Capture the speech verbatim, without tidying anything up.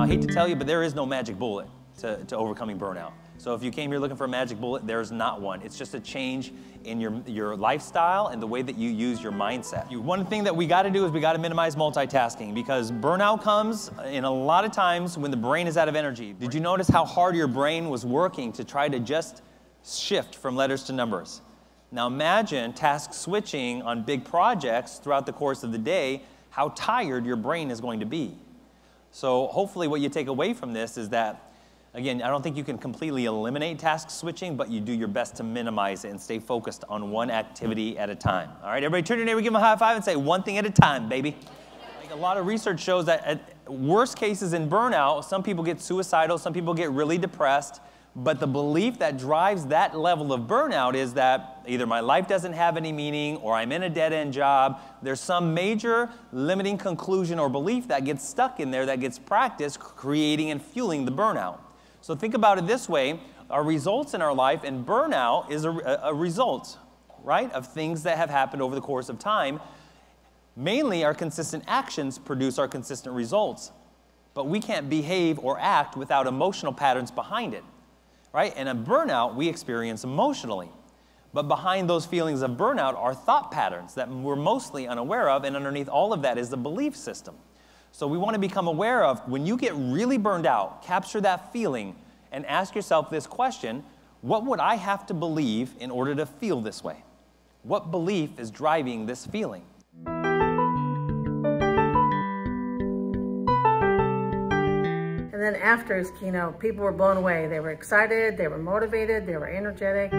Now, I hate to tell you, but there is no magic bullet to, to overcoming burnout. So if you came here looking for a magic bullet, there's not one. It's just a change in your, your lifestyle and the way that you use your mindset. You, one thing that we gotta do is we gotta minimize multitasking, because burnout comes in a lot of times when the brain is out of energy. Did you notice how hard your brain was working to try to just shift from letters to numbers? Now imagine task switching on big projects throughout the course of the day, how tired your brain is going to be. So hopefully what you take away from this is that, again, I don't think you can completely eliminate task switching, but you do your best to minimize it and stay focused on one activity at a time. All right, everybody turn to your neighbor, give them a high five, and say one thing at a time, baby. Like, a lot of research shows that at worst cases in burnout, some people get suicidal, some people get really depressed, but the belief that drives that level of burnout is that either my life doesn't have any meaning, or I'm in a dead-end job. There's some major limiting conclusion or belief that gets stuck in there, that gets practiced, creating and fueling the burnout. So think about it this way, our results in our life, and burnout is a, a result, right, of things that have happened over the course of time. Mainly our consistent actions produce our consistent results, but we can't behave or act without emotional patterns behind it, right? And a burnout we experience emotionally, but behind those feelings of burnout are thought patterns that we're mostly unaware of, and underneath all of that is the belief system. So we want to become aware of, when you get really burned out, capture that feeling and ask yourself this question: what would I have to believe in order to feel this way? What belief is driving this feeling? And then after his keynote, people were blown away. They were excited, they were motivated, they were energetic.